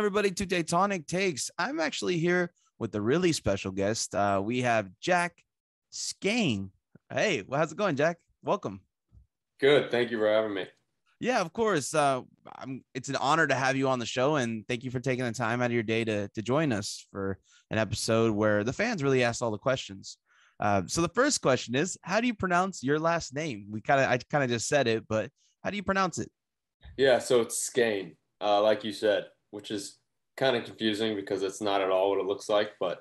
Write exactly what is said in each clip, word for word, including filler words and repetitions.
everybody, to Tectonic Takes. I'm actually here with a really special guest. Uh, we have Jack Skahan. Hey, well, how's it going, Jack? Welcome. Good. Thank you for having me. Yeah, of course. Uh, I'm, it's an honor to have you on the show, and thank you for taking the time out of your day to, to join us for an episode where the fans really asked all the questions. Uh, so the first question is, how do you pronounce your last name? We kind of, I kind of just said it, but how do you pronounce it? Yeah, so it's Skahan, uh, like you said, which is kind of confusing because it's not at all what it looks like, but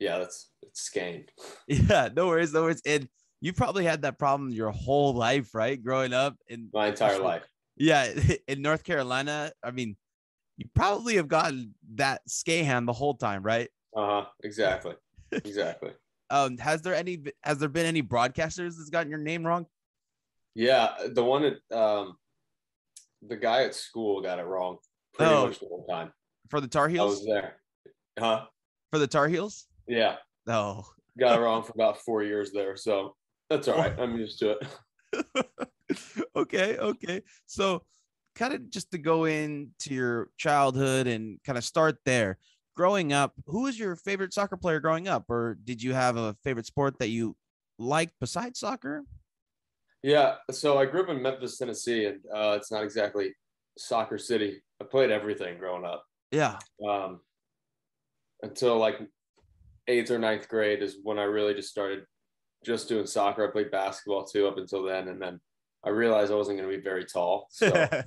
yeah, that's it's Skahan. Yeah, no worries, no worries. And you probably had that problem your whole life, right? Growing up in my entire life. Yeah. In North Carolina. I mean, you probably have gotten that Skahan the whole time, right? Uh-huh. Exactly. Exactly. um, has there any, has there been any broadcasters that's gotten your name wrong? Yeah. The one that, um, the guy at school got it wrong pretty oh, much the whole time. For the Tar Heels? I was there. Huh? For the Tar Heels? Yeah. Oh. Got it wrong for about four years there, so. That's all right. I'm used to it. Okay. Okay. So kind of just to go into your childhood and kind of start there, growing up, who was your favorite soccer player growing up? Or did you have a favorite sport that you liked besides soccer? Yeah. So I grew up in Memphis, Tennessee, and uh, it's not exactly soccer city. I played everything growing up. Yeah. Um, until like eighth or ninth grade is when I really just started just doing soccer. I played basketball too up until then. And then I realized I wasn't going to be very tall. So uh,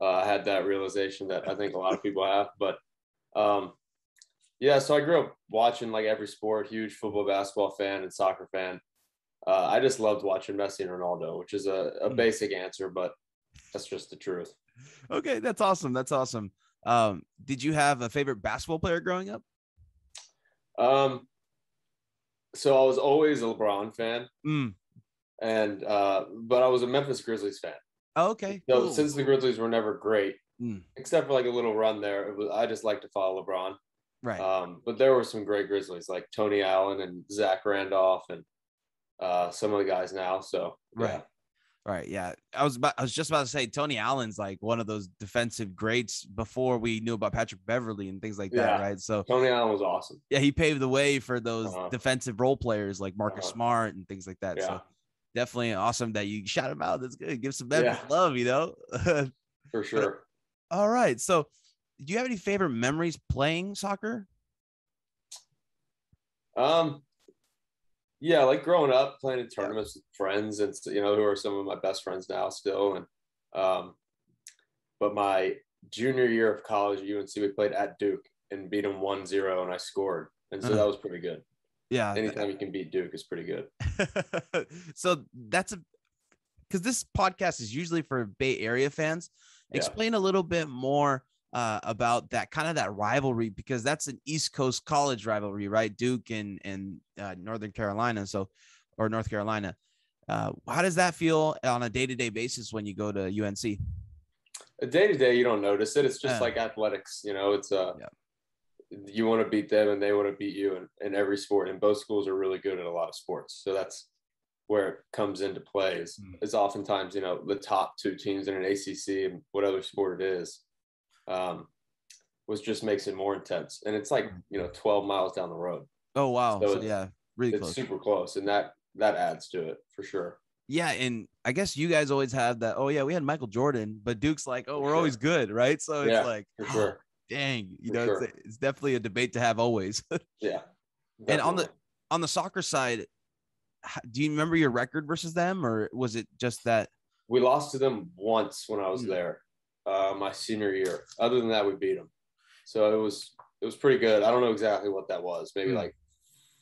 I had that realization that I think a lot of people have, but um, yeah, so I grew up watching like every sport, huge football, basketball fan and soccer fan. Uh, I just loved watching Messi and Ronaldo, which is a, a basic answer, but that's just the truth. Okay. That's awesome. That's awesome. Um, did you have a favorite basketball player growing up? Um, So I was always a LeBron fan, mm. and uh, but I was a Memphis Grizzlies fan. Oh, okay. So cool. Since the Grizzlies were never great, mm. except for like a little run there, it was, I just like to follow LeBron. Right. Um, but there were some great Grizzlies like Tony Allen and Zach Randolph and uh, some of the guys now. So yeah. Right. Right. Yeah. I was about, I was just about to say Tony Allen's like one of those defensive greats before we knew about Patrick Beverley and things like yeah. that. Right. So Tony Allen was awesome. Yeah. He paved the way for those uh-huh. defensive role players like Marcus uh-huh. Smart and things like that. Yeah. So definitely awesome that you shout him out. That's good. Give some yeah. love, you know, for sure. But, all right. So do you have any favorite memories playing soccer? Um, Yeah, like growing up, playing in tournaments with friends, and you know who are some of my best friends now still. And um, but my junior year of college at U N C, we played at Duke and beat them one zero, and I scored, and so uh-huh. that was pretty good. Yeah, anytime you can beat Duke is pretty good. So that's a because this podcast is usually for Bay Area fans. Explain yeah. a little bit more uh, about that kind of that rivalry, because that's an East Coast college rivalry, right? Duke and, and, uh, Northern Carolina. So, or North Carolina, uh, how does that feel on a day-to-day basis when you go to U N C? A day-to-day, you don't notice it. It's just yeah. like athletics, you know, it's, uh, yeah. you want to beat them and they want to beat you in, in every sport. And both schools are really good at a lot of sports. So that's where it comes into play is, mm. is oftentimes, you know, the top two teams in an A C C and whatever sport it is. Um, was just makes it more intense, and it's like you know twelve miles down the road. Oh wow! So, so yeah, really it's close. Super close, and that that adds to it for sure. Yeah, and I guess you guys always have that. Oh yeah, we had Michael Jordan, but Duke's like, oh, we're sure. always good, right? So it's yeah, like, for sure. oh, dang, you for know, sure. it's, it's definitely a debate to have always. yeah, definitely. And on the on the soccer side, do you remember your record versus them, or was it just that we lost to them once when I was mm. there? Uh, my senior year. Other than that, we beat them. So it was it was pretty good. I don't know exactly what that was. Maybe mm. like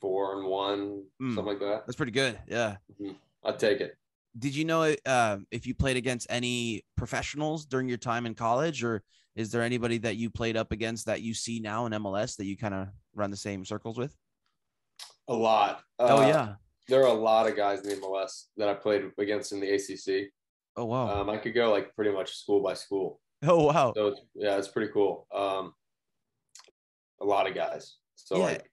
four and one, mm. something like that. That's pretty good. Yeah, mm-hmm. I'd take it. Did you know uh, if you played against any professionals during your time in college, or is there anybody that you played up against that you see now in M L S that you kind of run the same circles with? A lot. Uh, oh yeah, there are a lot of guys in the M L S that I played against in the A C C. Oh, wow. Um, I could go like pretty much school by school. Oh, wow. So it's, yeah, it's pretty cool. Um, a lot of guys. So yeah. like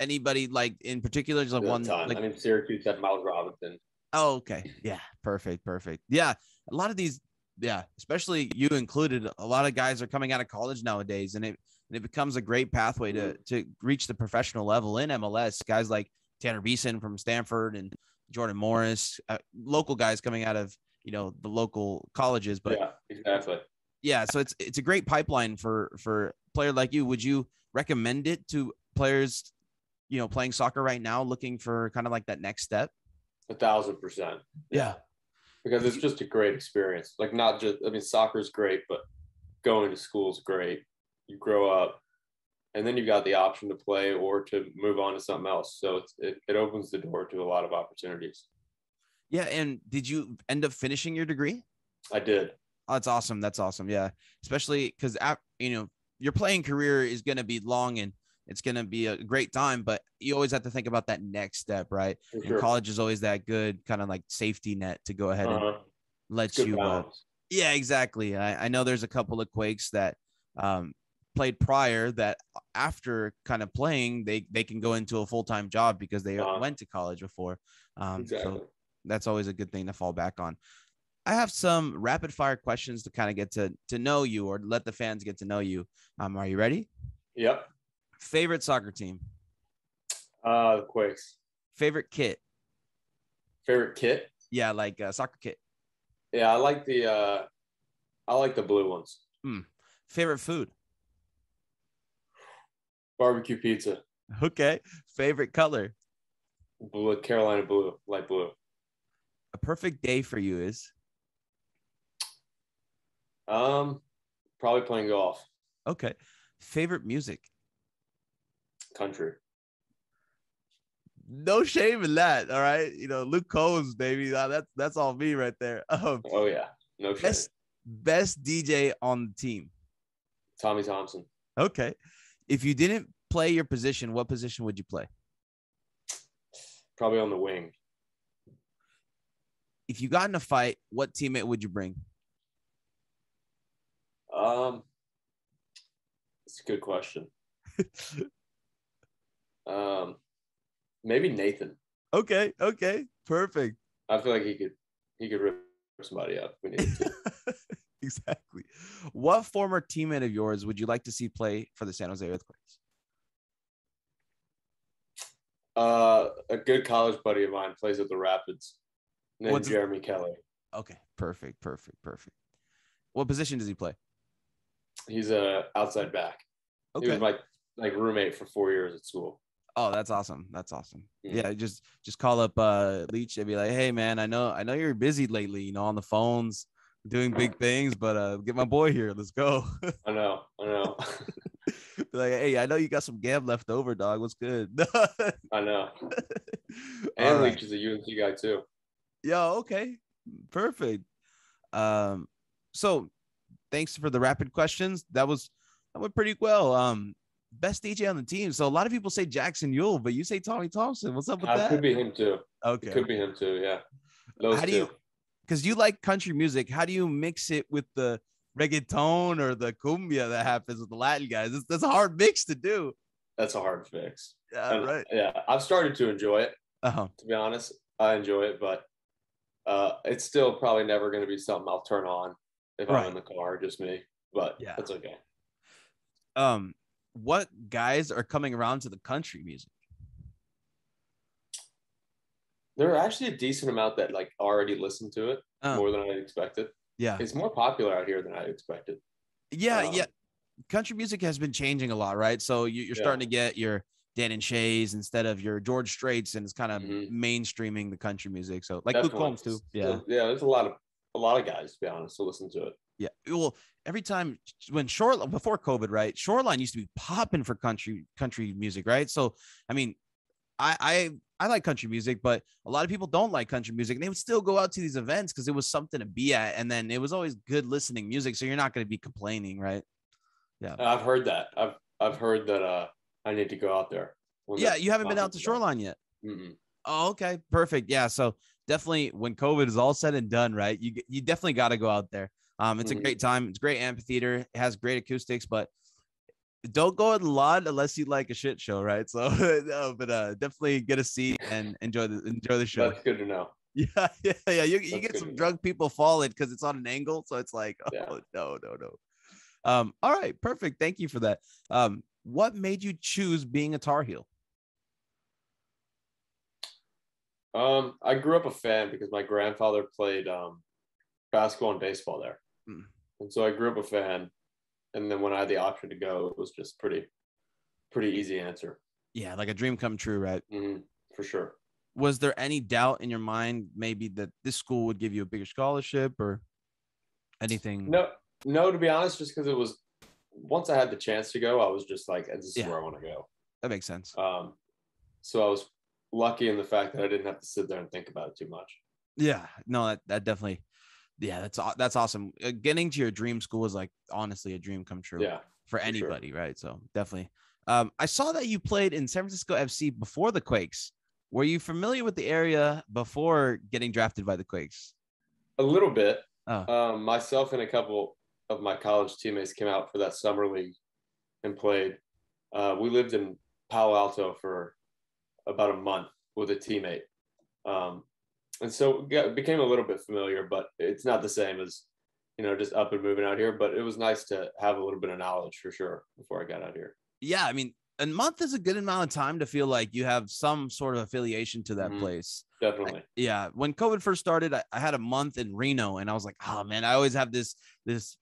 anybody like in particular, just like one. Time. Like, I mean, Syracuse had Miles Robinson. Oh, okay. Yeah. Perfect. Perfect. Yeah. A lot of these yeah, especially you included, a lot of guys are coming out of college nowadays, and it and it becomes a great pathway to to reach the professional level in M L S. Guys like Tanner Beeson from Stanford and Jordan Morris, uh, local guys coming out of, you know, the local colleges. But yeah, exactly. Yeah, so it's it's a great pipeline for for a player like you. Would you recommend it to players, you know, playing soccer right now, looking for kind of like that next step? A thousand percent. Yeah. Because it's just a great experience. Like, not just, I mean, soccer is great, but going to school is great. You grow up, and then you've got the option to play or to move on to something else. So it's, it, it opens the door to a lot of opportunities. Yeah. And did you end up finishing your degree? I did. Oh, that's awesome. That's awesome. Yeah. Especially because, you know, your playing career is going to be long, and it's going to be a great time, but you always have to think about that next step, right? Sure. And college is always that good kind of like safety net to go ahead uh-huh. and let you uh, yeah, exactly. I, I know there's a couple of Quakes that um, played prior that after kind of playing, they, they can go into a full-time job because they uh-huh. went to college before. Um, exactly. So that's always a good thing to fall back on. I have some rapid fire questions to kind of get to, to know you, or let the fans get to know you. Um, are you ready? Yep. Favorite soccer team? Uh, the Quakes. Favorite kit? Favorite kit? Yeah, like a soccer kit. Yeah, I like the uh, I like the blue ones. Mm. Favorite food? Barbecue pizza. Okay. Favorite color? Blue, Carolina blue, light blue. A perfect day for you is? Um, probably playing golf. Okay. Favorite music? Country. No shame in that. All right, you know, Luke Combs, baby. That's that's all me right there. Um, oh yeah, no shame. Best, best D J on the team? Tommy Thompson. Okay. If you didn't play your position, what position would you play? Probably on the wing. If you got in a fight, what teammate would you bring? Um, it's a good question. Um, maybe Nathan. Okay. Okay. Perfect. I feel like he could, he could rip somebody up. We need to. Exactly. What former teammate of yours would you like to see play for the San Jose Earthquakes? Uh, a good college buddy of mine plays at the Rapids. Named What's Jeremy his... Kelly. Okay. Perfect. Perfect. Perfect. What position does he play? He's a outside back. Okay. He was my like roommate for four years at school. Oh, that's awesome. That's awesome. Yeah. yeah. Just, just call up uh Leach and be like, hey man, I know, I know you're busy lately, you know, on the phones doing big things, but uh, get my boy here. Let's go. I know. I know. Like, hey, I know you got some gab left over, dog. What's good? I know. And right. Leach is a U N C guy too. Yeah. Okay. Perfect. Um, so thanks for the rapid questions. That was, that went pretty well. Um, Best D J on the team. So a lot of people say Jackson Yueill, but you say Tommy Thompson. What's up with that? It could be him too. Okay. It could be him too. Yeah. Those how do two. you, because you like country music, how do you mix it with the reggaeton or the cumbia that happens with the Latin guys? It's, that's a hard mix to do. That's a hard fix. Yeah. And, right. Yeah. I've started to enjoy it. Uh-huh. To be honest, I enjoy it, but uh, it's still probably never going to be something I'll turn on if right. I'm in the car, just me, but yeah, that's okay. Um, What guys are coming around to the country music? There are actually a decent amount that like already listen to it oh. more than I expected. Yeah. It's more popular out here than I expected. Yeah. Um, yeah. Country music has been changing a lot, right? So you, you're yeah. starting to get your Dan and Shays instead of your George Straits, and it's kind of mm-hmm. mainstreaming the country music. So like Definitely. Luke Combs too. Yeah. Yeah. There's a lot of, a lot of guys, to be honest, to listen to it. Yeah. Well, every time when Shoreline before COVID, right? Shoreline used to be popping for country, country music. Right. So, I mean, I, I, I like country music, but a lot of people don't like country music, and they would still go out to these events because it was something to be at. And then it was always good listening music. So you're not going to be complaining. Right. Yeah. I've heard that. I've, I've heard that, uh, I need to go out there. Well, yeah. You haven't been out to Shoreline yet. Mm-mm. Oh, okay. Perfect. Yeah. So definitely when COVID is all said and done, right, you, you definitely got to go out there. Um, it's mm-hmm. a great time. It's great amphitheater. It has great acoustics, but don't go in the lawn unless you like a shit show, right? So, no, but uh, definitely get a seat and enjoy the enjoy the show. That's good to know. Yeah, yeah, yeah. You, you get some drunk people falling because it's on an angle. So it's like, oh, yeah. no, no, no. Um, all right, perfect. Thank you for that. Um, what made you choose being a Tar Heel? Um, I grew up a fan because my grandfather played um, basketball and baseball there. Mm. And so I grew up a fan. And then when I had the option to go, it was just pretty, pretty easy answer. Yeah, like a dream come true, right? Mm-hmm, for sure. Was there any doubt in your mind maybe that this school would give you a bigger scholarship or anything? No, no, to be honest, just because it was once I had the chance to go, I was just like, this is yeah. where I want to go. That makes sense. Um, so I was lucky in the fact that I didn't have to sit there and think about it too much. Yeah, no, that, that definitely. Yeah, that's that's awesome. Getting to your dream school is like, honestly, a dream come true yeah, for anybody. For sure. Right. So definitely. Um, I saw that you played in San Francisco F C before the Quakes. Were you familiar with the area before getting drafted by the Quakes? A little bit. Oh. Um, myself and a couple of my college teammates came out for that summer league and played. Uh, we lived in Palo Alto for about a month with a teammate. Um, and so got, became a little bit familiar, but it's not the same as, you know, just up and moving out here. But it was nice to have a little bit of knowledge for sure before I got out here. Yeah, I mean, a month is a good amount of time to feel like you have some sort of affiliation to that mm-hmm. place. Definitely. I, yeah. When COVID first started, I, I had a month in Reno and I was like, oh man, I always have this, this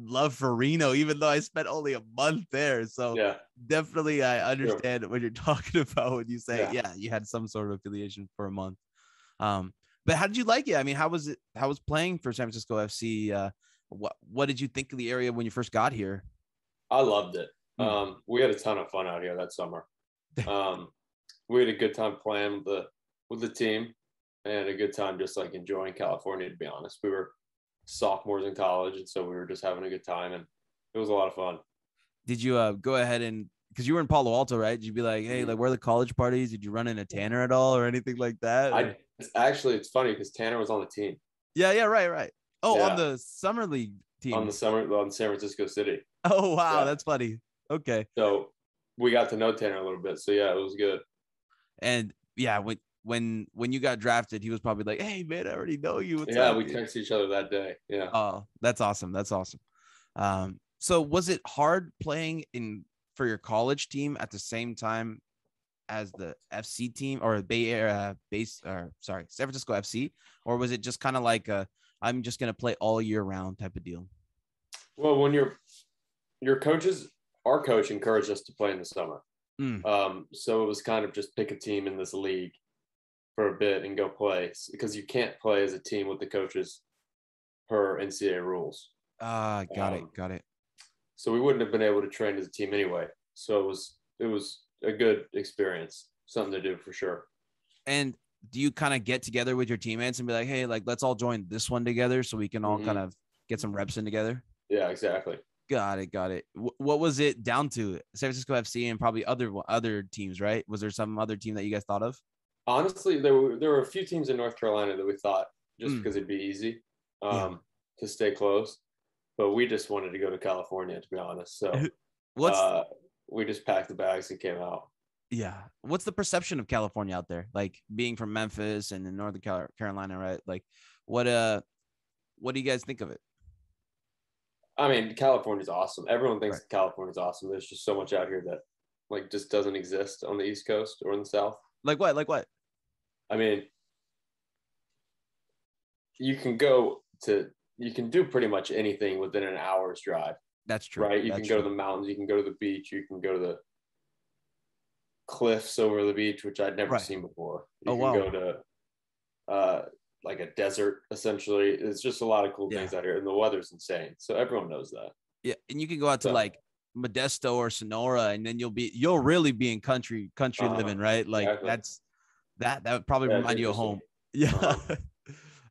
love for Reno, even though I spent only a month there. So yeah. definitely I understand sure. what you're talking about when you say, yeah. yeah, you had some sort of affiliation for a month. Um, but how did you like it? I mean, how was it? How was playing for San Francisco F C? Uh, what, what did you think of the area when you first got here? I loved it. Um, we had a ton of fun out here that summer. Um, we had a good time playing with the, with the team and a good time just like enjoying California, to be honest. We were sophomores in college, and so we were just having a good time, and it was a lot of fun. Did you uh, go ahead and – because you were in Palo Alto, right? Did you be like, hey, like, where are the college parties? Did you run into Tanner at all or anything like that? I, actually, it's funny because Tanner was on the team. Yeah, yeah, right, right. Oh, yeah. On the summer league team. On the summer – on San Francisco City. Oh, wow, yeah. That's funny. Okay. So we got to know Tanner a little bit. So yeah, it was good. And yeah, when when when you got drafted, he was probably like, hey man, I already know you. What's yeah, up, we texted each other that day. Yeah. Oh, that's awesome. That's awesome. Um, so was it hard playing in for your college team at the same time as the F C team or Bay Area base or sorry, San Francisco F C? Or was it just kind of like a I'm just gonna play all year round type of deal? Well, when your your coaches our coach encouraged us to play in the summer. Mm. Um, so it was kind of just pick a team in this league for a bit and go play because you can't play as a team with the coaches per N C double A rules. Ah, uh, got um, it. Got it. So we wouldn't have been able to train as a team anyway. So it was, it was a good experience, something to do for sure. And do you kind of get together with your teammates and be like, hey, like, let's all join this one together so we can all mm-hmm. kind of get some reps in together? Yeah, exactly. Got it. Got it. What was it down to? San Francisco F C and probably other other teams, right? Was there some other team that you guys thought of? Honestly, there were there were a few teams in North Carolina that we thought just mm. because it'd be easy um, yeah. to stay close. But we just wanted to go to California, to be honest. So What's, uh, we just packed the bags and came out. Yeah. What's the perception of California out there? Like being from Memphis and in Northern Carolina, right? Like what uh, what do you guys think of it? I mean, California's awesome. Everyone thinks right. California's awesome. There's just so much out here that, like, just doesn't exist on the East Coast or in the South. Like what? Like what? I mean, you can go to – you can do pretty much anything within an hour's drive. That's true. Right? You That's can go true. to the mountains. You can go to the beach. You can go to the cliffs over the beach, which I'd never right. seen before. You oh, can wow. go to uh, – like a desert, essentially. It's just a lot of cool yeah. things out here, and the weather's insane. So everyone knows that. Yeah, and you can go out so. to like Modesto or Sonora, and then you'll be you'll really be in country country uh-huh. living, right? Like exactly. that's that that would probably yeah, remind you of home. Yeah, uh-huh.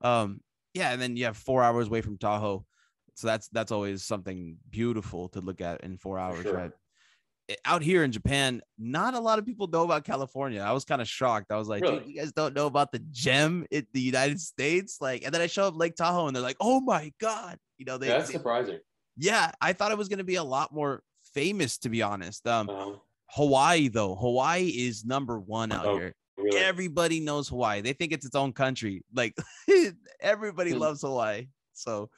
um, yeah, and then you have four hours away from Tahoe, so that's that's always something beautiful to look at in four hours, sure. right? Out here in Japan, not a lot of people know about California. I was kind of shocked. I was like, really? Dude, you guys don't know about the gem in the United States? Like, and then I show up Lake Tahoe and they're like, oh my God. You know, they, that's they, surprising. Yeah. I thought it was going to be a lot more famous, to be honest. Um, uh-huh. Hawaii though. Hawaii is number one out oh, here. Really? Everybody knows Hawaii. They think it's its own country. Like everybody loves Hawaii. So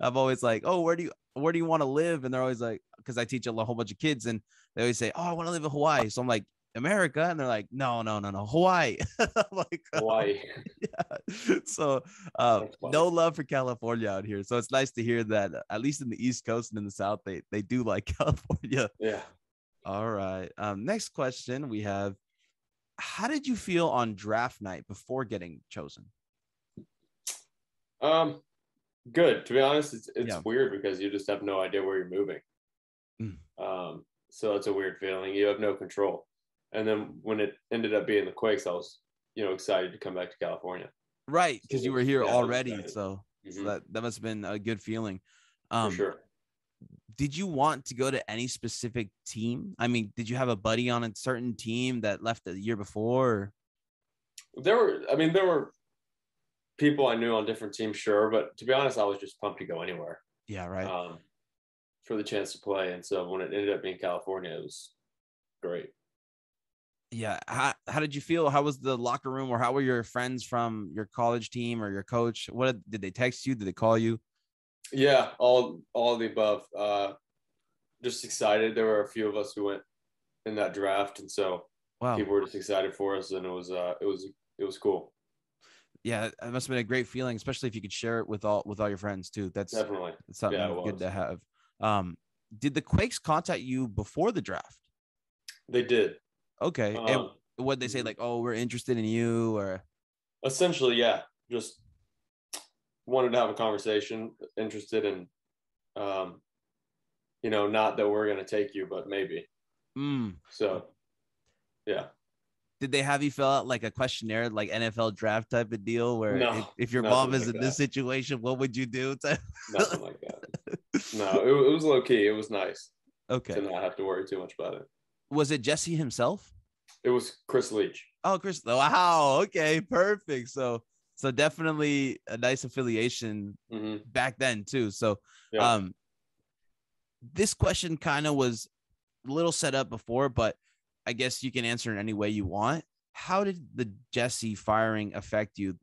I'm always like, oh, where do you where do you want to live? And they're always like, because I teach a whole bunch of kids, and they always say, oh, I want to live in Hawaii. So I'm like, America? And they're like, no, no, no, no, Hawaii. I'm like, oh. Hawaii. Yeah. So uh, no love for California out here. So it's nice to hear that at least in the East Coast and in the South, they they do like California. Yeah. All right. Um, next question we have. How did you feel on draft night before getting chosen? Um, good. To be honest, it's, it's yeah. weird because you just have no idea where you're moving. Mm. Um, so it's a weird feeling. You have no control. And then when it ended up being the Quakes, I was, you know, excited to come back to California. Right. Because you were here yeah, already. So, mm-hmm. so that, that must have been a good feeling. Um, For sure. Did you want to go to any specific team? I mean, did you have a buddy on a certain team that left the year before? There were, I mean, there were people I knew on different teams, sure. But to be honest, I was just pumped to go anywhere. Yeah, right. Um, for the chance to play. And so when it ended up being California, it was great. Yeah. How, how did you feel? How was the locker room, or how were your friends from your college team or your coach? What did they text you? Did they call you? Yeah, all all of the above. Uh, just excited. There were a few of us who went in that draft, and so wow. people were just excited for us, and it was uh, it was it was cool. Yeah, it must have been a great feeling, especially if you could share it with all with all your friends too. That's definitely that's something yeah, good to have. Um, did the Quakes contact you before the draft? They did. Okay, um, and what they say, like, oh, we're interested in you, or essentially, yeah, just. wanted to have a conversation, interested in, um, you know, not that we're going to take you, but maybe. Mm. So, yeah. Did they have you fill out like a questionnaire, like N F L draft type of deal where no, if, if your mom is like in that. This situation, what would you do? Nothing like that. No, it, it was low key. It was nice. Okay. To not have to worry too much about it. Was it Jesse himself? It was Chris Leach. Oh, Chris. Wow. Okay. Perfect. So, So definitely a nice affiliation mm-hmm. back then too. So yeah. um, this question kind of was a little set up before, but I guess you can answer in any way you want. How did the Jesse firing affect you?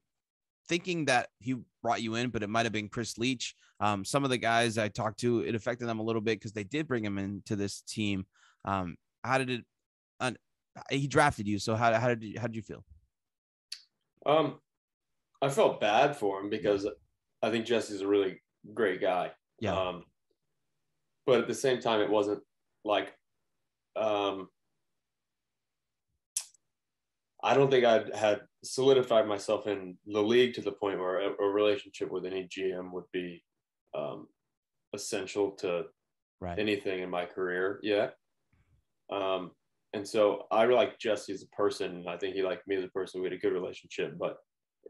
Thinking that he brought you in, but it might've been Chris Leach. Um, some of the guys I talked to, it affected them a little bit because they did bring him into this team. Um, how did it, uh, he drafted you. So how, how did you, how did you feel? Um, I felt bad for him because I think Jesse's a really great guy. Yeah. Um, but at the same time, it wasn't like, um, I don't think I had solidified myself in the league to the point where a, a relationship with any G M would be um, essential to right. anything in my career yet. Um, and so I like Jesse as a person. I think he liked me as a person. We had a good relationship, but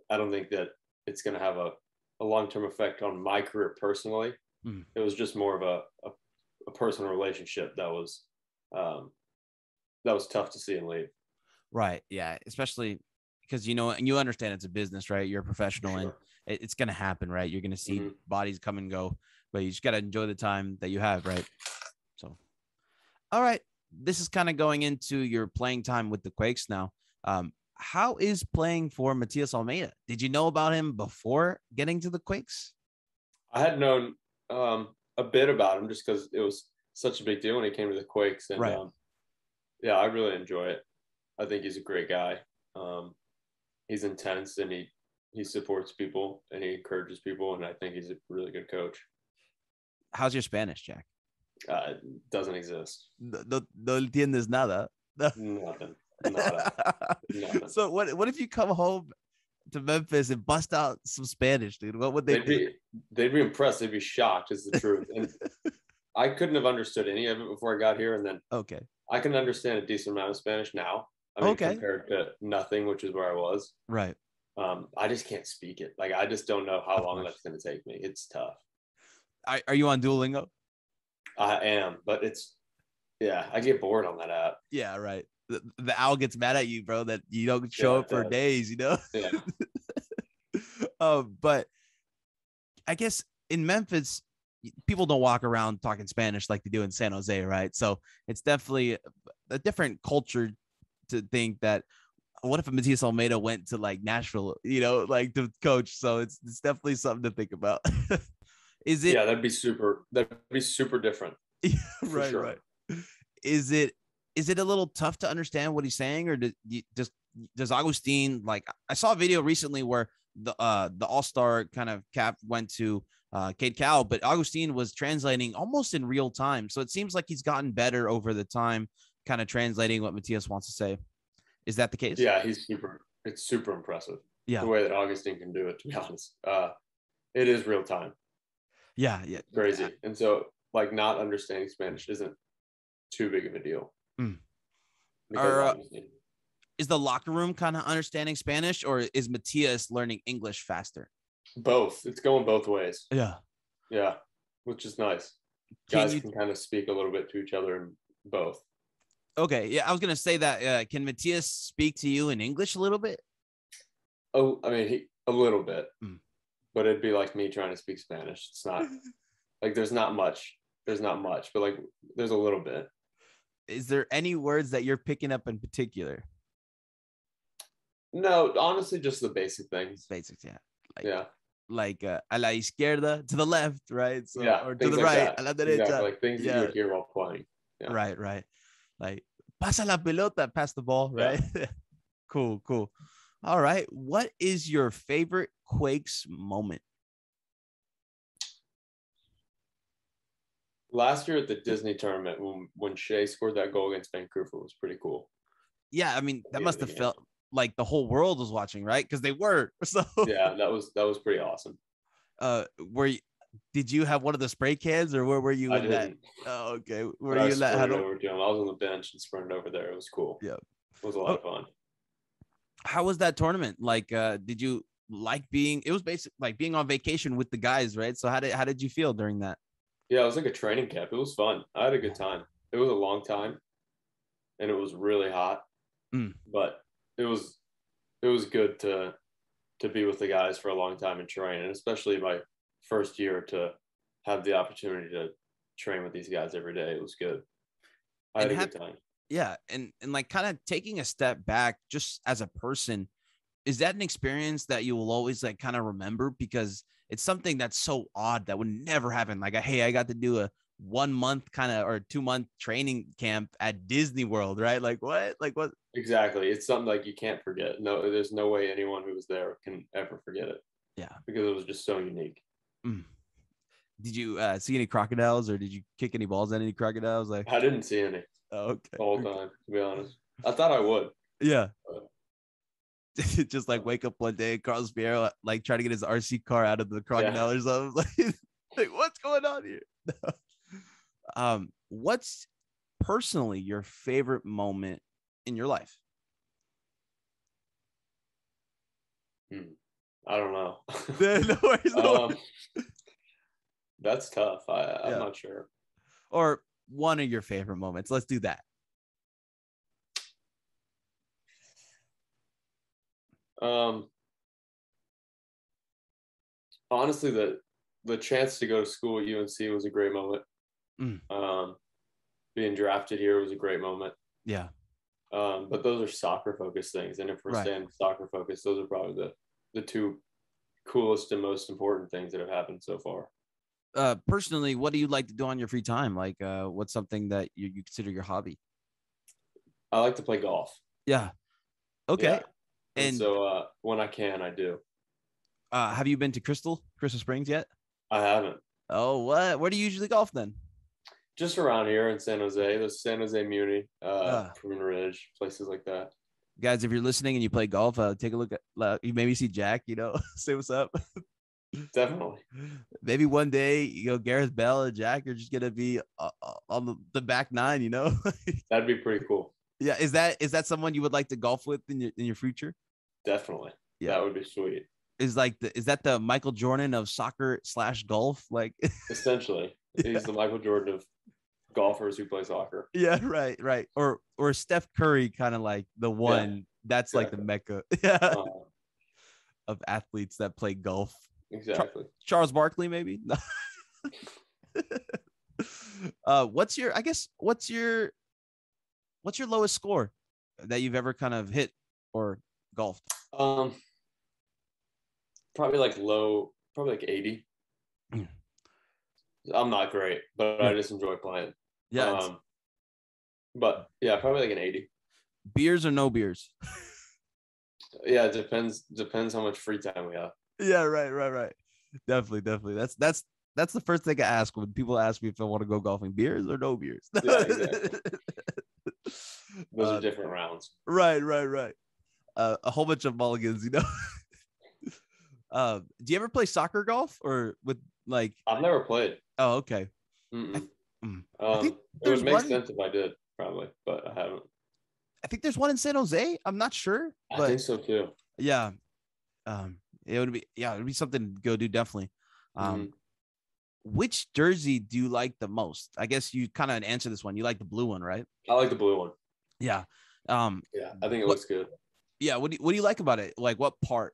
I don't think that it's going to have a, a long-term effect on my career personally. Mm. It was just more of a, a, a personal relationship that was, um, that was tough to see and leave. Right. Yeah. Especially because, you know, and you understand it's a business, right? You're a professional sure. and it, it's going to happen, right? You're going to see mm-hmm. bodies come and go, but you just got to enjoy the time that you have. Right. So, all right. This is kind of going into your playing time with the Quakes now. Um, How is playing for Matias Almeida? Did you know about him before getting to the Quakes? I had known um, a bit about him just because it was such a big deal when he came to the Quakes. And right. um, yeah, I really enjoy it. I think he's a great guy. Um, he's intense and he, he supports people and he encourages people. And I think he's a really good coach. How's your Spanish, Jack? Uh, it doesn't exist. No, no, no entiendes nada. Nothing. Nada. Nada. So what what if you come home to Memphis and bust out some Spanish, dude? What would they they'd do? Be, they'd be impressed. They'd be shocked is the truth. And I couldn't have understood any of it before I got here. And then okay, I can understand a decent amount of Spanish now. I mean, okay. compared to nothing, which is where I was. Right. Um, I just can't speak it. Like, I just don't know how of long course. That's going to take me. It's tough. I, are you on Duolingo? I am, but it's, yeah, I get bored on that app. Yeah, right. The, the owl gets mad at you, bro, that you don't show yeah, up for yeah. days, you know? Yeah. uh, but I guess in Memphis, people don't walk around talking Spanish like they do in San Jose, right? So it's definitely a different culture to think that what if Matias Almeida went to like Nashville, you know, like to coach? So it's, it's definitely something to think about. Is it? Yeah, that'd be super. That'd be super different. Right, sure. Right. Is it? Is it a little tough to understand what he's saying, or do, does does Augustin, like, I saw a video recently where the uh, the All Star kind of cap went to uh, Cade Cowell, but Augustin was translating almost in real time. So it seems like he's gotten better over the time, kind of translating what Matias wants to say. Is that the case? Yeah, he's super. It's super impressive. Yeah, the way that Augustin can do it. To be honest, uh, it is real time. Yeah, yeah, it's crazy. Yeah. And so, like, not understanding Spanish isn't too big of a deal. Mm. Or, uh, is the locker room kind of understanding Spanish, or is Matias learning English faster? Both. It's going both ways. Yeah, yeah, which is nice. Can Guys you... can kind of speak a little bit to each other in both. Okay, yeah, I was gonna say that. Uh, can Matias speak to you in English a little bit? Oh, I mean, he, a little bit, mm. but it'd be like me trying to speak Spanish. It's not like there's not much. There's not much, but like there's a little bit. Is there any words that you're picking up in particular? No, honestly, just the basic things. Basics, yeah. Like, yeah. Like uh, a la izquierda, to the left, right? So, yeah. Or to the like right, that. a la derecha. Exactly. Like things yeah. that you would hear while playing. Yeah. Right, right. Like, pasa la pelota, pass the ball, right? Yeah. Cool, cool. All right. What is your favorite Quakes moment? Last year at the Disney tournament, when, when Shea scored that goal against Vancouver, was pretty cool. Yeah, I mean, that must have felt like the whole world was watching, right? Because they were. So yeah, that was that was pretty awesome. Uh, were you, did you have one of the spray cans, or where were you in that? Oh, okay. Were you in that? I was on the bench and sprinted over there. It was cool. Yeah, it was a lot of fun. How was that tournament? Like, uh, did you like being? It was basically like being on vacation with the guys, right? So how did how did you feel during that? Yeah, it was like a training camp. It was fun. I had a good time. It was a long time, and it was really hot. Mm. But it was it was good to to be with the guys for a long time and train, and especially my first year to have the opportunity to train with these guys every day. It was good. I had and a have, good time. Yeah, and and like kind of taking a step back just as a person, is that an experience that you will always like kind of remember, because it's something that's so odd that would never happen. Like, hey, I got to do a one month kind of or two month training camp at Disney World, right? Like what? Like what? Exactly. It's something like you can't forget. No, there's no way anyone who was there can ever forget it. Yeah, because it was just so unique. Mm. Did you uh, see any crocodiles, or did you kick any balls at any crocodiles? Like I didn't see any. Oh, okay. The whole time, to be honest, I thought I would. Yeah. But just like wake up one day, Carlos Vieira like try to get his R C car out of the crocodile yeah. or something. Like, like, what's going on here? um, what's personally your favorite moment in your life? Hmm. I don't know. no worries, no um, that's tough. I, I'm yeah. not sure. Or one of your favorite moments. Let's do that. Um, honestly, the, the chance to go to school at U N C was a great moment. Mm. Um, being drafted here was a great moment. Yeah. Um, but those are soccer focused things. And if we're right. staying soccer focused, those are probably the, the two coolest and most important things that have happened so far. Uh, personally, what do you like to do on your free time? Like, uh, what's something that you, you consider your hobby? I like to play golf. Yeah. Okay. Yeah. And, and so uh, when I can, I do. Uh, have you been to Crystal, Crystal Springs yet? I haven't. Oh, what? Where do you usually golf then? Just around here in San Jose. There's San Jose Muni, uh, uh, Prune Ridge, places like that. Guys, if you're listening and you play golf, uh, take a look at uh, – you maybe see Jack, you know, say what's up. Definitely. Maybe one day, you know, Gareth Bell and Jack are just going to be uh, on the, the back nine, you know? That'd be pretty cool. Yeah, is that is that someone you would like to golf with in your in your future? Definitely. Yeah, that would be sweet. Is like the, is that the Michael Jordan of soccer slash golf? Like essentially, yeah. He's the Michael Jordan of golfers who play soccer. Yeah, right, right. Or or Steph Curry, kind of like the one yeah. that's exactly. like the mecca yeah. uh, of athletes that play golf. Exactly. Char- Charles Barkley, maybe. uh, what's your? I guess what's your. What's your lowest score that you've ever kind of hit or golfed? Um, probably like low, probably like eighty. I'm not great, but I just enjoy playing. Yeah. Um, but yeah, probably like an eighty. Beers or no beers? Yeah, it depends. Depends how much free time we have. Yeah, right, right, right. Definitely, definitely. That's that's that's the first thing I ask when people ask me if I want to go golfing: beers or no beers. Yeah, exactly. Those uh, are different rounds. Right, right, right. Uh, a whole bunch of mulligans, you know. uh, do you ever play soccer golf or with like? I've never played. Oh, okay. I, um, I think it would make one... sense if I did, probably, but I haven't. I think there's one in San Jose. I'm not sure. But I think so too. Yeah. Um, it would be, yeah, it'd be something to go do. Definitely. Um, mm-hmm. Which jersey do you like the most? I guess you kind of answer this one. You like the blue one, right? I like the blue one. Yeah. Um, yeah, I think it what, looks good. Yeah. What do you, what do you like about it? Like what part?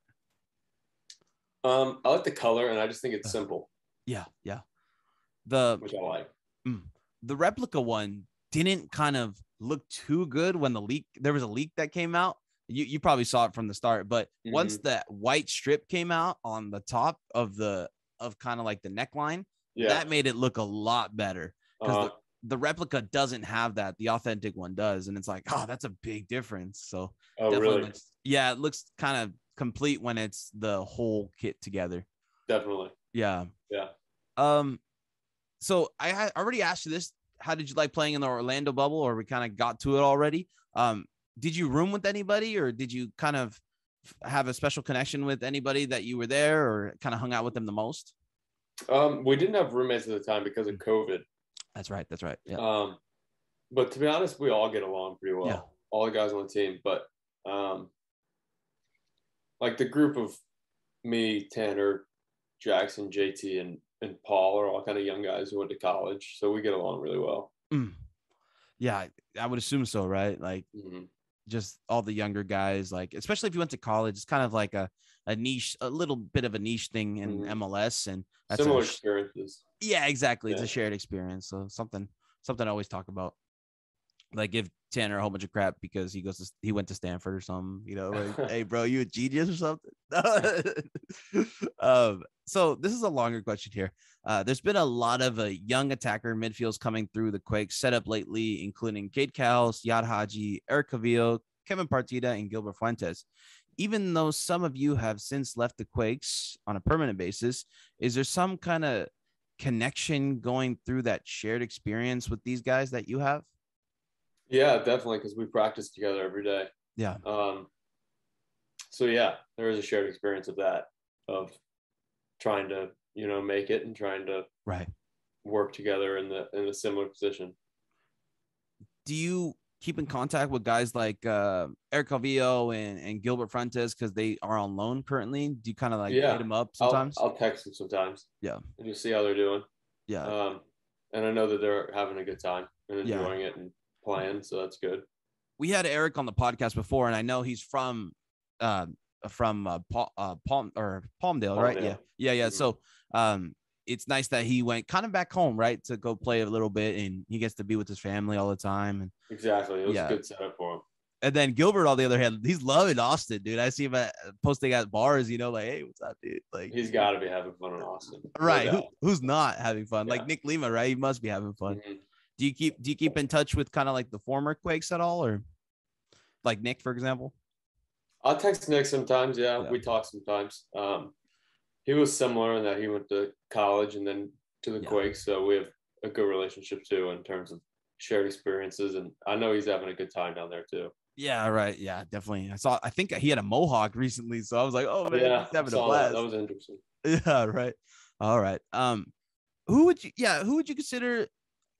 Um, I like the color and I just think it's simple. Yeah. Yeah. The, which I like. Mm, the replica one didn't kind of look too good when the leak, there was a leak that came out. You you probably saw it from the start, but mm-hmm. once that white strip came out on the top of the, of kind of like the neckline, yeah. that made it look a lot better because uh-huh. the, the replica doesn't have that. The authentic one does. And it's like, oh, that's a big difference. So oh, definitely, really? looks, yeah, it looks kind of complete when it's the whole kit together. Definitely. Yeah. Yeah. Um, so I had already asked you this. How did you like playing in the Orlando bubble, or we kind of got to it already? Um, did you room with anybody, or did you kind of have a special connection with anybody that you were there or kind of hung out with them the most? Um, we didn't have roommates at the time because of COVID. That's right. That's right. Yeah. Um, but to be honest, we all get along pretty well, yeah. all the guys on the team, but um, like the group of me, Tanner, Jackson, J T, and and Paul are all kind of young guys who went to college, so we get along really well. Mm. Yeah, I would assume so, right? Like mm-hmm. just all the younger guys, like especially if you went to college, it's kind of like a a niche, a little bit of a niche thing in mm-hmm. M L S, and that's similar a, experiences. Yeah, exactly. Yeah. It's a shared experience, so something something I always talk about. Like give Tanner a whole bunch of crap because he goes to, he went to Stanford or something, you know, like, hey bro, you a genius or something. um, so this is a longer question here. Uh, there's been a lot of uh, young attacker midfields coming through the Quakes setup lately, including Cade Cowles, Ziad Haji, Eric Cavillo, Kevin Partida, and Gilbert Fuentes. Even though some of you have since left the Quakes on a permanent basis, is there some kind of connection going through that shared experience with these guys that you have? Yeah, definitely, because we practice together every day. Yeah. Um. So, yeah, there is a shared experience of that, of trying to, you know, make it and trying to right. work together in the in a similar position. Do you keep in contact with guys like uh, Eric Calvillo and, and Gilbert Fuentes because they are on loan currently? Do you kind of like yeah. hit them up sometimes? I'll, I'll text them sometimes. Yeah. And just see how they're doing. Yeah. Um. And I know that they're having a good time and enjoying yeah. it and playing, so that's good. We had Eric on the podcast before, and I know he's from uh from uh, Paul, uh Palm or Palmdale, Palmdale, right? Yeah, yeah, yeah. So um, it's nice that he went kind of back home, right, to go play a little bit, and he gets to be with his family all the time. And exactly, it was yeah. a good setup for him. And then Gilbert, on the other hand, he's loving Austin, dude. I see him at, posting at bars, you know, like, hey, what's up, dude? Like, he's got to be having fun in Austin, right? Who, who's not having fun? Yeah. Like Nick Lima, right? He must be having fun. Mm-hmm. Do you keep do you keep in touch with kind of like the former Quakes at all, or like Nick, for example? I'll text Nick sometimes. Yeah, yeah. We talk sometimes. Um, he was similar in that he went to college and then to the yeah. Quakes, so we have a good relationship too in terms of shared experiences. And I know he's having a good time down there too. Yeah, right. Yeah, definitely. I saw. I think he had a mohawk recently, so I was like, oh man, yeah, he's having a blast. That. that was interesting. Yeah. Right. All right. Um, who would you? Yeah, who would you consider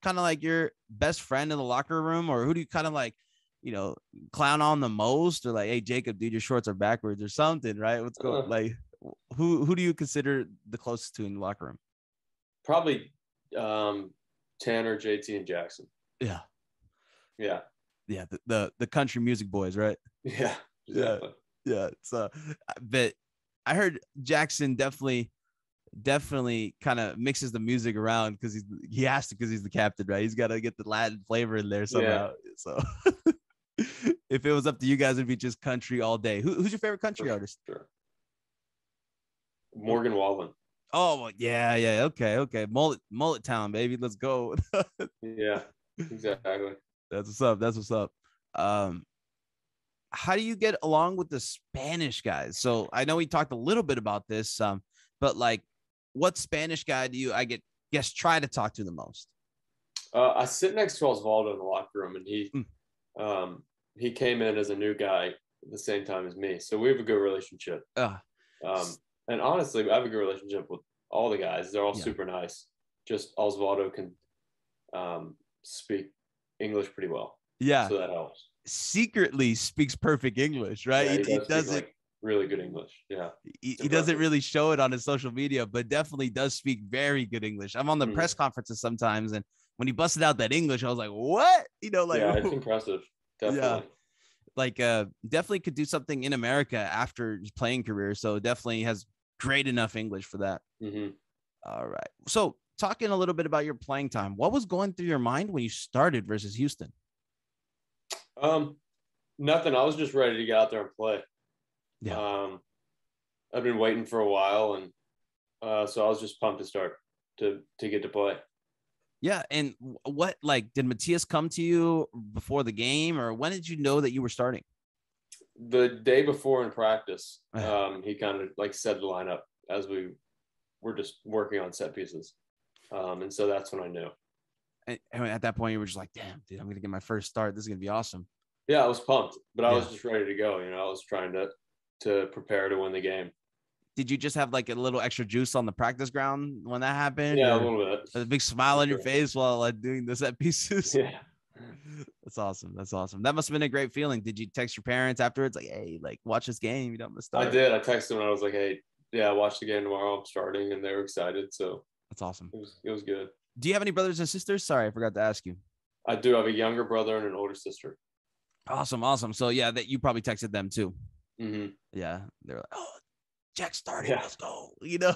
kind of like your best friend in the locker room, or who do you kind of like, you know, clown on the most, or like, hey Jacob, dude, your shorts are backwards or something, right? What's going on? Uh, like who who do you consider the closest to in the locker room? Probably um Tanner, J T, and Jackson. Yeah. Yeah. Yeah. The the, the country music boys, right? Yeah. Exactly. Yeah. Yeah. It's uh but I heard Jackson definitely definitely kind of mixes the music around because he's he has to because he's the captain, right? He's got to get the Latin flavor in there somehow. Yeah. So if it was up to you guys, it'd be just country all day. Who, who's your favorite country sure, artist? Sure. Morgan Wallen. Oh, yeah, yeah. Okay, okay. Mullet, mullet town, baby. Let's go. Yeah, exactly. That's what's up. That's what's up. Um, how do you get along with the Spanish guys? So I know we talked a little bit about this, um, but like, what Spanish guy do you, I get, guess, try to talk to the most? Uh, I sit next to Osvaldo in the locker room, and he, mm. um, he came in as a new guy at the same time as me. So we have a good relationship. Uh, um, and honestly, I have a good relationship with all the guys. They're all yeah. super nice. Just Osvaldo can um, speak English pretty well. Yeah. So that helps. Secretly speaks perfect English, right? Yeah, he, he, he does doesn't. Like really good English. Yeah. He, he doesn't really show it on his social media, but definitely does speak very good English. I'm on the mm-hmm. press conferences sometimes, and when he busted out that English, I was like, what? You know, like, yeah, it's impressive. Definitely. Yeah. Like, uh, definitely could do something in America after his playing career. So definitely has great enough English for that. Mm-hmm. All right. So talking a little bit about your playing time, what was going through your mind when you started versus Houston? Um, nothing. I was just ready to get out there and play. Yeah. Um, I've been waiting for a while, and uh, so I was just pumped to start to, to get to play. Yeah. And what, like, did Matias come to you before the game, or when did you know that you were starting? The day before in practice, um, he kind of like said the lineup as we were just working on set pieces. Um, and so that's when I knew. And, and at that point you were just like, damn, dude, I'm going to get my first start. This is going to be awesome. Yeah. I was pumped, but I yeah. was just ready to go. You know, I was trying to, to prepare to win the game. Did you just have like a little extra juice on the practice ground when that happened? Yeah, or a little bit. A big smile on your face while like doing the set pieces. Yeah, that's awesome. That's awesome. That must have been a great feeling. Did you text your parents afterwards? Like, hey, like watch this game. You know, I'm gonna start. I did. I texted them and I was like, hey, yeah, watch the game tomorrow. I'm starting, and they were excited. So that's awesome. It was, it was good. Do you have any brothers and sisters? Sorry, I forgot to ask you. I do. I have a younger brother and an older sister. Awesome, awesome. So yeah, that you probably texted them too. Mm-hmm. Yeah, they're like, oh, Jack started, yeah. let's go, you know?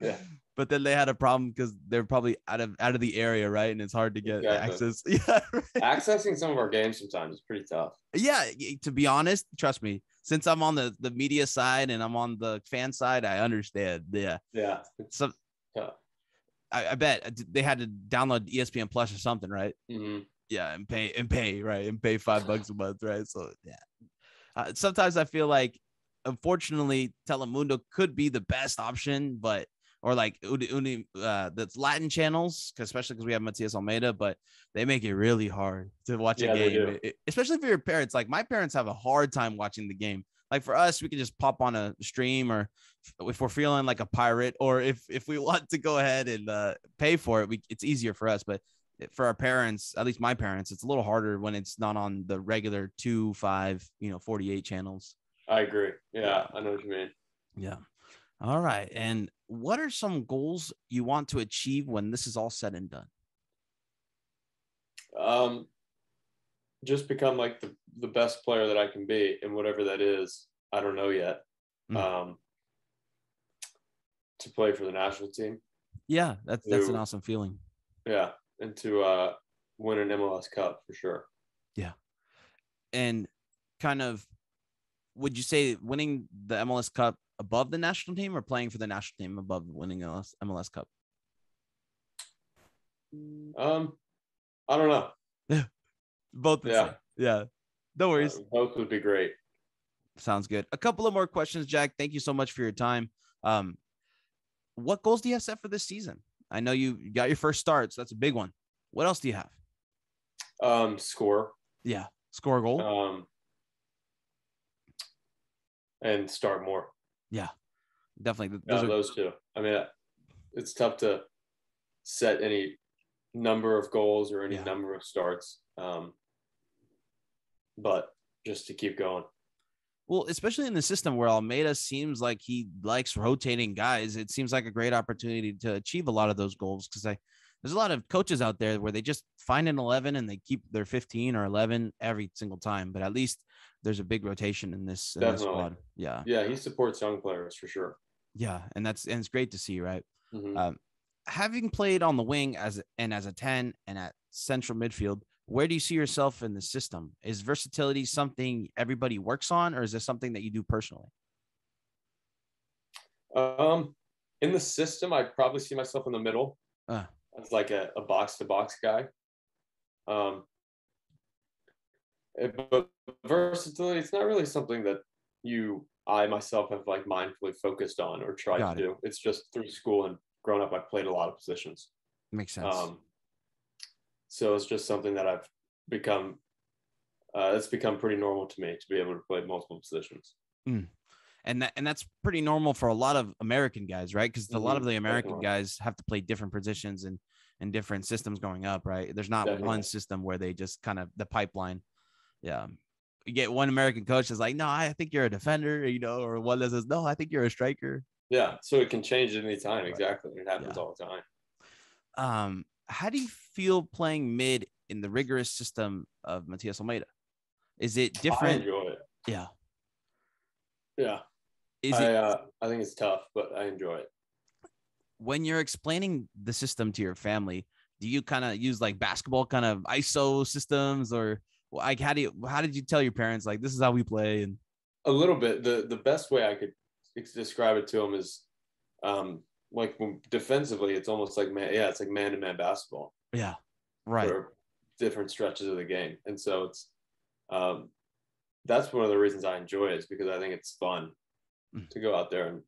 Yeah. But then they had a problem because they're probably out of out of the area, right? And it's hard to get exactly. access. Yeah, right? Accessing some of our games sometimes is pretty tough. Yeah, to be honest, trust me, since I'm on the, the media side and I'm on the fan side, I understand. Yeah. Yeah. So, yeah. I, I bet they had to download E S P N Plus or something, right? Mm-hmm. Yeah, and pay, and pay, right? And pay five bucks a month, right? So, yeah. Uh, sometimes I feel like, unfortunately, Telemundo could be the best option, but or like uh, that's Latin channels, cause especially because we have Matias Almeida, but they make it really hard to watch yeah, a game, it, especially for your parents. Like my parents have a hard time watching the game. Like for us, we can just pop on a stream, or if we're feeling like a pirate, or if if we want to go ahead and uh, pay for it, we, it's easier for us. But for our parents, at least my parents, it's a little harder when it's not on the regular two, five, you know, forty-eight channels. I agree. Yeah, I know what you mean. Yeah. All right. And what are some goals you want to achieve when this is all said and done? Um, just become like the, the best player that I can be, and whatever that is, I don't know yet. Mm-hmm. Um, to play for the national team. Yeah, that's to, that's an awesome feeling. Yeah, and to uh, win an M L S Cup for sure. Yeah, and kind of. Would you say winning the M L S Cup above the national team, or playing for the national team above winning M L S Cup? Um, I don't know. Yeah. Both. Yeah. Same. Yeah. No worries. Uh, both would be great. Sounds good. A couple of more questions, Jack. Thank you so much for your time. Um, what goals do you have set for this season? I know you got your first start, so that's a big one. What else do you have? Um, score. Yeah. Score a goal. Um, And start more. Yeah, definitely. Those, yeah, are... those two. I mean, it's tough to set any number of goals or any yeah. number of starts, um, but just to keep going. Well, especially in the system where Almeida seems like he likes rotating guys, it seems like a great opportunity to achieve a lot of those goals, because I there's a lot of coaches out there where they just find an eleven and they keep their fifteen or eleven every single time, but at least there's a big rotation in this, in this squad. Yeah. Yeah. He supports young players for sure. Yeah. And that's, and it's great to see, right? Mm-hmm. Um, having played on the wing as, and as a ten and at central midfield, where do you see yourself in the system? Is versatility something everybody works on, or is this something that you do personally? Um, in the system, I probably see myself in the middle. Uh. As like a, a box-to-box guy. Um, but versatility, it's not really something that you, I myself have like mindfully focused on or tried Got to it. do. It's just through school and growing up, I played a lot of positions. Makes sense. Um, so it's just something that I've become, uh, it's become pretty normal to me to be able to play multiple positions. Mm. And that, and that's pretty normal for a lot of American guys, right? Because a lot of the American Definitely. guys have to play different positions and, and different systems going up, right? There's not Definitely. one system where they just kind of the pipeline. Yeah. You get one American coach is like, no, I think you're a defender, you know, or one that says, no, I think you're a striker. Yeah. So it can change at any time. Right. Exactly. It happens yeah. all the time. Um, how do you feel playing mid in the rigorous system of Matias Almeida? Is it different? I enjoy it. Yeah. Yeah. Is I, it, uh, I think it's tough, but I enjoy it. When you're explaining the system to your family, do you kind of use like basketball kind of I S O systems, or like how do you, how did you tell your parents like this is how we play? And a little bit, the the best way I could describe it to them is um like defensively, it's almost like man, yeah, it's like man to man basketball. Yeah, right. For different stretches of the game, and so it's um that's one of the reasons I enjoy it, is because I think it's fun to go out there and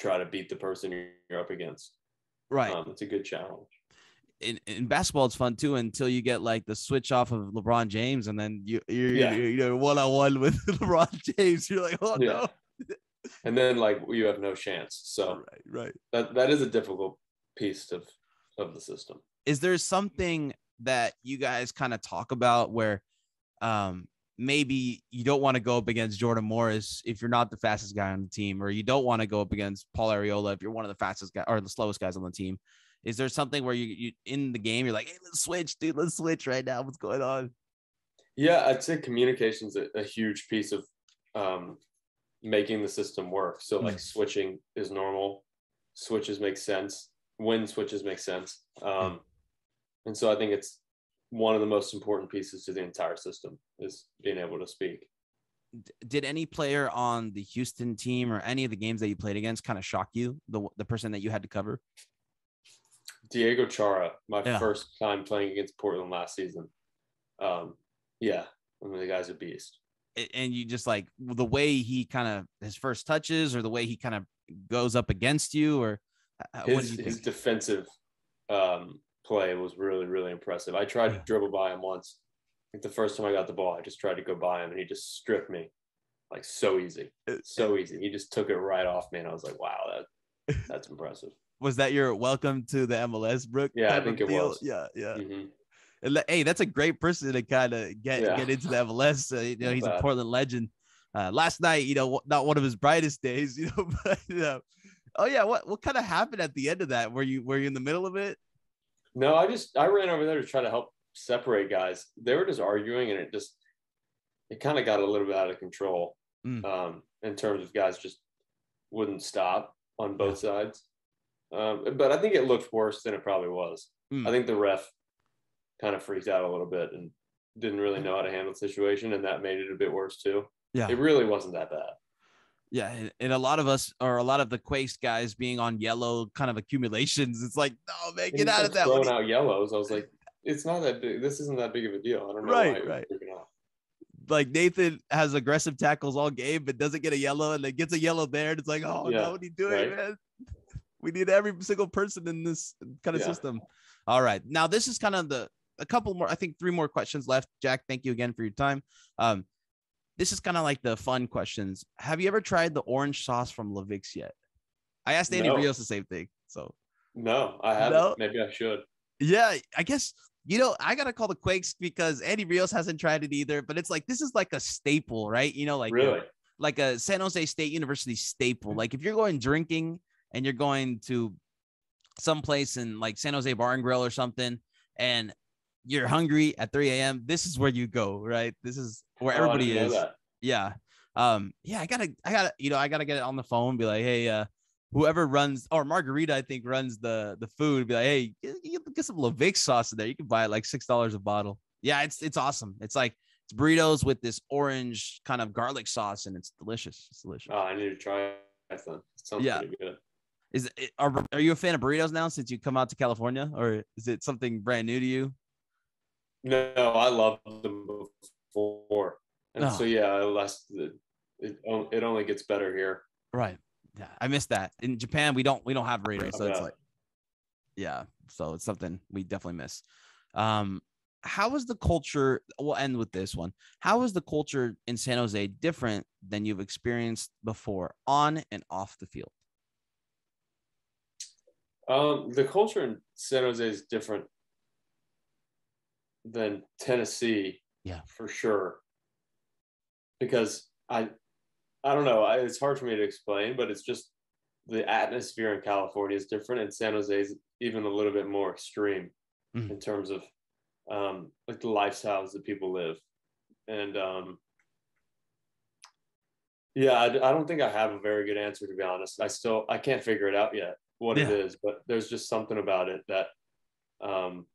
try to beat the person you're up against. Right. Um, it's a good challenge. In, in basketball, it's fun too, until you get like the switch off of LeBron James, and then you, you're, yeah. you're, you're one-on-one with LeBron James. You're like, oh yeah. no. And then like you have no chance. So right, right. That, that is a difficult piece of, of the system. Is there something that you guys kind of talk about where, um, maybe you don't want to go up against Jordan Morris if you're not the fastest guy on the team, or you don't want to go up against Paul Arriola if you're one of the fastest guys or the slowest guys on the team? Is there something where you, you in the game, you're like, hey, let's switch, dude, let's switch right now. What's going on? Yeah, I'd say communication's a, a huge piece of um, making the system work. So like mm-hmm. switching is normal. Switches make sense. When switches make sense. Um, mm-hmm. And so I think it's one of the most important pieces to the entire system is being able to speak. Did any player on the Houston team or any of the games that you played against kind of shock you, the the person that you had to cover? Diego Chara, my yeah. first time playing against Portland last season. Um, yeah, I mean, the guy's a beast. And you just like the way he kind of his first touches, or the way he kind of goes up against you, or his, what do you think? His defensive um play was really, really impressive. I tried to dribble by him once. I think the first time I got the ball, I just tried to go by him, and he just stripped me like so easy, so easy. He just took it right off me, and I was like, wow, that that's impressive. Was that your welcome to the M L S, Brooke? Yeah, I think it deal? was. Yeah, yeah. Mm-hmm. And, hey, that's a great person to kind of get yeah. get into the M L S. Uh, you know, he's a Portland legend. Uh, last night, you know, not one of his brightest days, you know, but, you know. Oh, yeah, what what kind of happened at the end of that? Were you were you in the middle of it? No, I just, I ran over there to try to help separate guys. They were just arguing, and it just, it kind of got a little bit out of control mm. um, in terms of guys just wouldn't stop on both yeah. sides. Um, but I think it looked worse than it probably was. Mm. I think the ref kind of freaked out a little bit and didn't really know how to handle the situation, and that made it a bit worse too. Yeah. It really wasn't that bad. Yeah, and, and a lot of us, or a lot of the Quakes guys being on yellow kind of accumulations, it's like, no, man, get out of that. Throwing out yellows, I was like, it's not that big. This isn't that big of a deal. I don't know right, why right. you're freaking out. Like Nathan has aggressive tackles all game, but doesn't get a yellow, and then gets a yellow there, and it's like, oh, yeah, no, what are you doing, right? man? We need every single person in this kind of yeah. system. All right, now this is kind of the a couple more. I think three more questions left. Jack, thank you again for your time. Um, This is kind of like the fun questions. Have you ever tried the orange sauce from LeVix yet? I asked Andy no. Rios the same thing. So no, I haven't. No? Maybe I should. Yeah, I guess, you know, I got to call the Quakes because Andy Rios hasn't tried it either, but it's like, this is like a staple, right? You know, like, really? Like a San Jose State University staple. Like if you're going drinking and you're going to someplace in like San Jose Bar and Grill or something, and you're hungry at three a.m. this is where you go, right? This is where everybody oh, is. Yeah. Um, yeah, I gotta, I gotta, you know, I gotta get it on the phone and be like, hey, uh, whoever runs, or Margarita, I think, runs the the food, be like, hey, you get some LeVic sauce in there. You can buy it like six dollars a bottle. Yeah, it's it's awesome. It's like it's burritos with this orange kind of garlic sauce, and it's delicious. It's delicious. Oh, I need to try that. It sounds yeah. pretty good. Is it, are, are you a fan of burritos now since you come out to California, or is it something brand new to you? No, I loved them before. And oh. so, yeah, less, it, it only gets better here. Right. Yeah, I miss that. In Japan, we don't we don't have burritos. So it's like, yeah, so it's something we definitely miss. Um, how was the culture? We'll end with this one. How was the culture in San Jose different than you've experienced before on and off the field? Um, the culture in San Jose is different than Tennessee, yeah, for sure. Because I, I don't know, I, it's hard for me to explain, but it's just the atmosphere in California is different, and San Jose is even a little bit more extreme mm. in terms of um, like the lifestyles that people live. And um, yeah, I, I don't think I have a very good answer, to be honest. I still I can't figure it out yet. What yeah. it is, but there's just something about it that um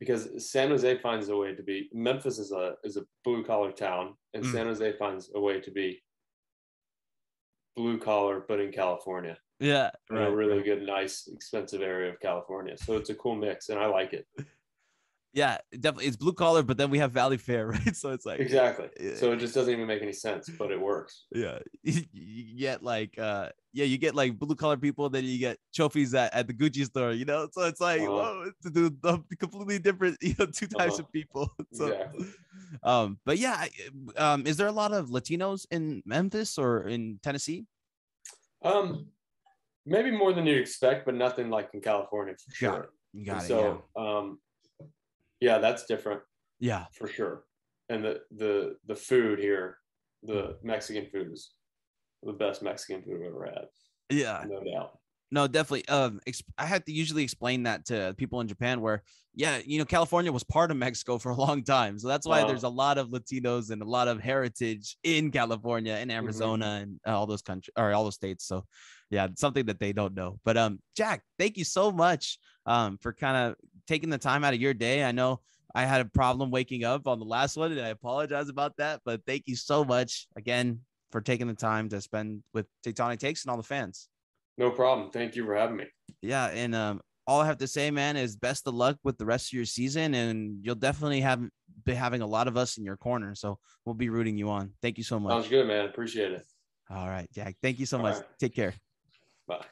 because San Jose finds a way to be Memphis is a is a blue collar town, and mm. San Jose finds a way to be blue collar but in California, yeah in right, a really right. good, nice, expensive area of California. So it's a cool mix, and I like it. Yeah, definitely. It's blue collar, but then we have Valley Fair, right? So it's like exactly. Yeah. So it just doesn't even make any sense, but it works. Yeah, you get like, uh, yeah, you get like blue collar people, then you get trophies at, at the Gucci store, you know. So it's like, uh-huh. whoa, it's the, the completely different, you know, two types uh-huh. of people. So, exactly. um, but yeah, um, is there a lot of Latinos in Memphis or in Tennessee? Um, maybe more than you'd expect, but nothing like in California for sure. Got it. Got it so, yeah. um. Yeah, that's different. Yeah, for sure. And the the the food here, the Mexican food is the best Mexican food I've ever had. Yeah, no doubt. No, definitely. Um, exp- I had to usually explain that to people in Japan, where yeah, you know, California was part of Mexico for a long time, so that's why wow. there's a lot of Latinos and a lot of heritage in California and Arizona mm-hmm. and all those countries or all those states. So, yeah, something that they don't know. But um, Jack, thank you so much um for kind of taking the time out of your day. I know I had a problem waking up on the last one, and I apologize about that, but thank you so much again for taking the time to spend with Tectonic Takes and all the fans. No problem. Thank you for having me. Yeah. And um, all I have to say, man, is best of luck with the rest of your season, and you'll definitely have been having a lot of us in your corner. So we'll be rooting you on. Thank you so much. Sounds good, man. Appreciate it. All right, Jack. Thank you so all much. Right. Take care. Bye.